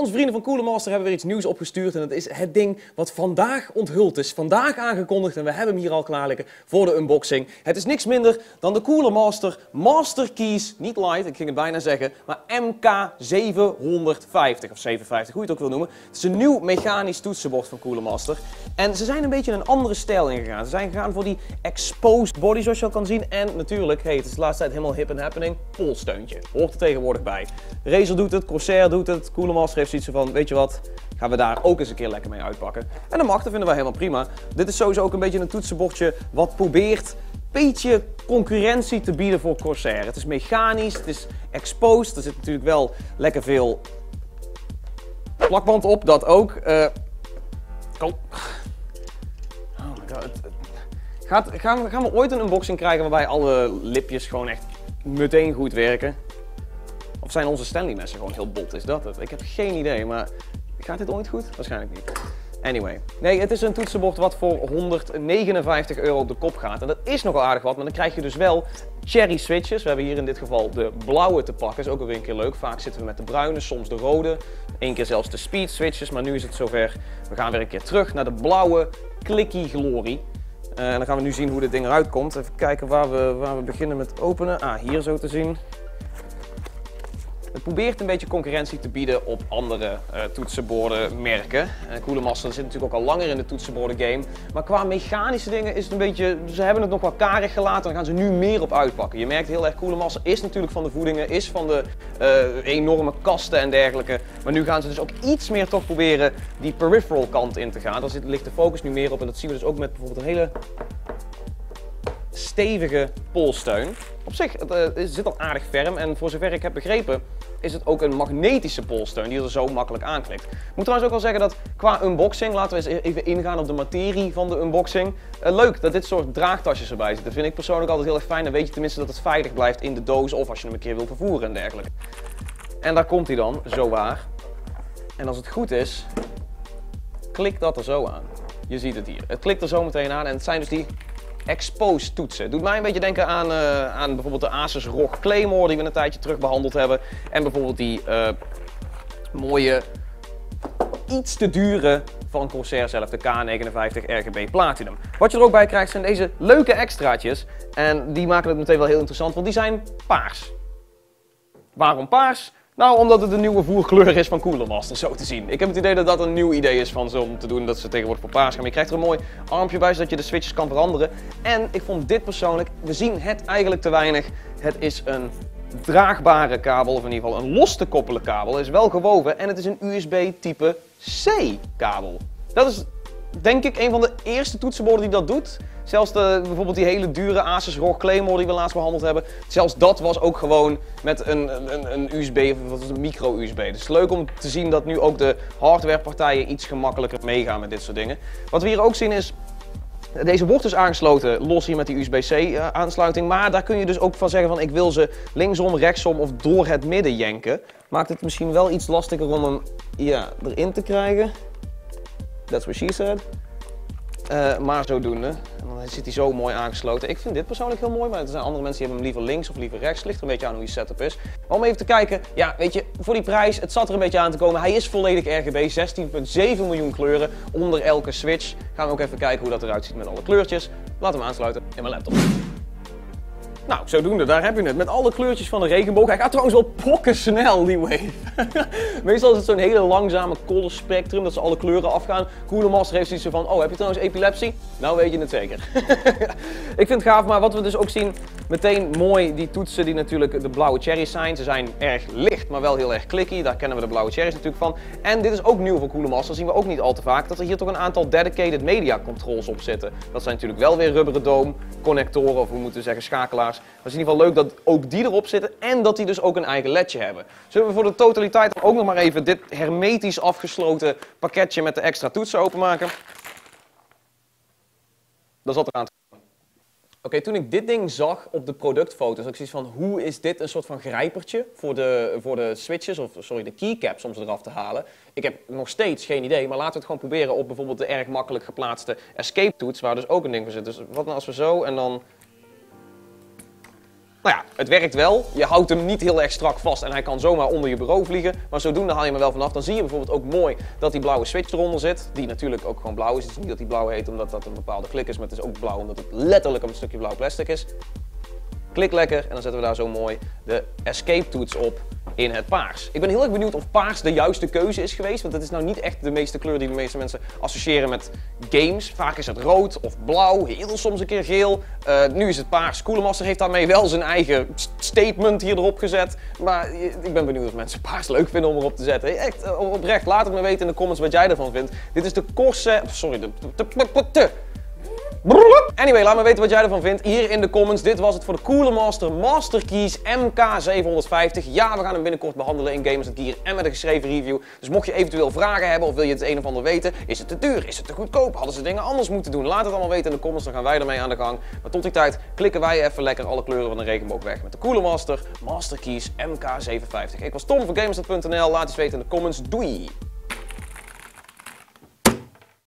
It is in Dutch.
Onze vrienden van Cooler Master hebben weer iets nieuws opgestuurd en dat is het ding wat vandaag onthuld is. Vandaag aangekondigd en we hebben hem hier al klaar liggen voor de unboxing. Het is niks minder dan de Cooler Master MasterKeys, niet Lite, ik ging het bijna zeggen, maar MK750 of 750, hoe je het ook wil noemen. Het is een nieuw mechanisch toetsenbord van Cooler Master. En ze zijn een beetje een andere stijl ingegaan. Ze zijn gegaan voor die exposed body zoals je al kan zien en natuurlijk, hey, het is de laatste tijd helemaal hip en happening, polsteuntje. Hoort er tegenwoordig bij. Razer doet het, Corsair doet het, Cooler Master heeft zoiets van, weet je wat, gaan we daar ook eens een keer lekker mee uitpakken. En dat mag, dat vinden wij helemaal prima. Dit is sowieso ook een beetje een toetsenbordje wat probeert een beetje concurrentie te bieden voor Corsair. Het is mechanisch, het is exposed, er zit natuurlijk wel lekker veel plakband op, dat ook. Oh my god. Gaan we ooit een unboxing krijgen waarbij alle lipjes gewoon echt meteen goed werken? Of zijn onze Stanley messen gewoon heel bot? Is dat het? Ik heb geen idee, maar gaat dit ooit goed? Waarschijnlijk niet. Anyway. Nee, het is een toetsenbord wat voor €159 op de kop gaat. En dat is nogal aardig wat, maar dan krijg je dus wel cherry switches. We hebben hier in dit geval de blauwe te pakken. Is ook alweer een keer leuk. Vaak zitten we met de bruine, soms de rode. Eén keer zelfs de speed switches, maar nu is het zover. We gaan weer een keer terug naar de blauwe Clicky Glory. En dan gaan we nu zien hoe dit ding eruit komt. Even kijken waar we beginnen met openen. Ah, hier zo te zien. Het probeert een beetje concurrentie te bieden op andere toetsenborden-merken. Cooler Master zit natuurlijk ook al langer in de toetsenborden-game. Maar qua mechanische dingen is het een beetje... Ze hebben het nog wel karig gelaten en daar gaan ze nu meer op uitpakken. Je merkt heel erg, Cooler Master is natuurlijk van de voedingen, is van de enorme kasten en dergelijke. Maar nu gaan ze dus ook iets meer toch proberen die peripheral kant in te gaan. Daar ligt de focus nu meer op en dat zien we dus ook met bijvoorbeeld een hele stevige polsteun. Op zich, het zit al aardig ferm en voor zover ik heb begrepen is het ook een magnetische polsteun die er zo makkelijk aanklikt. Ik moet trouwens ook wel zeggen dat qua unboxing, laten we eens even ingaan op de materie van de unboxing. Leuk dat dit soort draagtasjes erbij zitten. Dat vind ik persoonlijk altijd heel erg fijn. Dan weet je tenminste dat het veilig blijft in de doos of als je hem een keer wil vervoeren en dergelijke. En daar komt hij dan, zowaar. En als het goed is, klikt dat er zo aan. Je ziet het hier. Het klikt er zo meteen aan en het zijn dus die exposed toetsen. Doet mij een beetje denken aan bijvoorbeeld de Asus ROG Claymore die we een tijdje terug behandeld hebben. En bijvoorbeeld die mooie, iets te dure van Corsair zelf, de K59 RGB Platinum. Wat je er ook bij krijgt zijn deze leuke extraatjes. En die maken het meteen wel heel interessant, want die zijn paars. Waarom paars? Nou, omdat het een nieuwe voerkleur is van Cooler Master, zo te zien. Ik heb het idee dat dat een nieuw idee is van zo om te doen dat ze tegenwoordig voor paars gaan. Maar je krijgt er een mooi armpje bij, zodat je de switches kan veranderen. En ik vond dit persoonlijk, we zien het eigenlijk te weinig. Het is een draagbare kabel, of in ieder geval een los te koppelen kabel. Het is wel gewoven en het is een USB type C kabel. Dat is denk ik een van de eerste toetsenborden die dat doet. Zelfs bijvoorbeeld die hele dure Asus ROG Claymore die we laatst behandeld hebben. Zelfs dat was ook gewoon met een USB of een micro-USB. Dus leuk om te zien dat nu ook de hardwarepartijen iets gemakkelijker meegaan met dit soort dingen. Wat we hier ook zien is, deze wordt dus aangesloten los hier met die USB-C aansluiting. Maar daar kun je dus ook van zeggen van ik wil ze linksom, rechtsom of door het midden jenken. Maakt het misschien wel iets lastiger om hem erin te krijgen. That's what she said. Maar zodoende. En dan zit hij zo mooi aangesloten. Ik vind dit persoonlijk heel mooi, maar er zijn andere mensen die hebben hem liever links of liever rechts. Ligt er een beetje aan hoe je setup is. Maar om even te kijken, ja weet je, voor die prijs, het zat er een beetje aan te komen. Hij is volledig RGB, 16,7 miljoen kleuren onder elke switch. Gaan we ook even kijken hoe dat eruit ziet met alle kleurtjes. Laat hem aansluiten in mijn laptop. Nou, zodoende, daar heb je het. Met alle kleurtjes van de regenboog. Hij gaat trouwens wel pokkensnel, die wave. Meestal is het zo'n hele langzame color spectrum, dat ze alle kleuren afgaan. Cooler Master heeft zoiets van, oh, heb je trouwens epilepsie? Nou weet je het zeker. Ik vind het gaaf, maar wat we dus ook zien, meteen mooi die toetsen die natuurlijk de blauwe cherries zijn. Ze zijn erg licht, maar wel heel erg clicky. Daar kennen we de blauwe cherries natuurlijk van. En dit is ook nieuw voor Cooler Master, dat zien we ook niet al te vaak, dat er hier toch een aantal dedicated media controls op zitten. Dat zijn natuurlijk wel weer rubberen doom, connectoren, of we moeten zeggen schakelaars. Maar het is in ieder geval leuk dat ook die erop zitten en dat die dus ook een eigen ledje hebben. Zullen we voor de totaliteit ook nog maar even dit hermetisch afgesloten pakketje met de extra toetsen openmaken? Dat zat eraan te komen. Oké, toen ik dit ding zag op de productfoto's, had ik zoiets van hoe is dit een soort van grijpertje voor de switches, of sorry, de keycaps om ze eraf te halen. Ik heb nog steeds geen idee, maar laten we het gewoon proberen op bijvoorbeeld de erg makkelijk geplaatste escape toets, waar dus ook een ding voor zit. Dus wat nou als we zo en dan... Nou ja, het werkt wel. Je houdt hem niet heel erg strak vast en hij kan zomaar onder je bureau vliegen. Maar zodoende haal je hem wel vanaf. Dan zie je bijvoorbeeld ook mooi dat die blauwe switch eronder zit. Die natuurlijk ook gewoon blauw is. Het is niet dat die blauw heet omdat dat een bepaalde klik is. Maar het is ook blauw omdat het letterlijk een stukje blauw plastic is. Klik lekker en dan zetten we daar zo mooi de escape toets op in het paars. Ik ben heel erg benieuwd of paars de juiste keuze is geweest. Want het is nou niet echt de meeste kleur die de meeste mensen associëren met games. Vaak is het rood of blauw, heel soms een keer geel. Nu is het paars. Cooler Master heeft daarmee wel zijn eigen statement hier erop gezet. Maar ik ben benieuwd of mensen paars leuk vinden om erop te zetten. Echt oprecht, laat het me weten in de comments wat jij ervan vindt. Dit is de Corsair... Sorry, de... Anyway, laat me weten wat jij ervan vindt hier in de comments. Dit was het voor de Cooler Master MasterKeys MK750. Ja, we gaan hem binnenkort behandelen in GamersNET hier en met een geschreven review. Dus mocht je eventueel vragen hebben of wil je het een of ander weten. Is het te duur? Is het te goedkoop? Hadden ze dingen anders moeten doen? Laat het allemaal weten in de comments, dan gaan wij ermee aan de gang. Maar tot die tijd klikken wij even lekker alle kleuren van de regenboog weg met de Cooler Master MasterKeys MK750. Ik was Tom van GamersNET.nl. Laat eens weten in de comments. Doei!